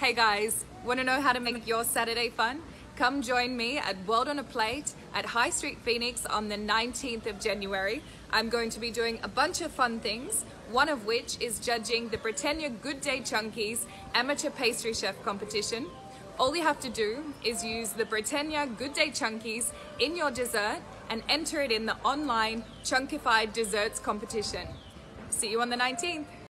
Hey guys, want to know how to make your Saturday fun? Come join me at World on a Plate at High Street Phoenix on the 19th of January. I'm going to be doing a bunch of fun things, one of which is judging the Britannia Good Day Chunkies Amateur Pastry Chef competition. All you have to do is use the Britannia Good Day Chunkies in your dessert and enter it in the online Chunkified Desserts competition. See you on the 19th.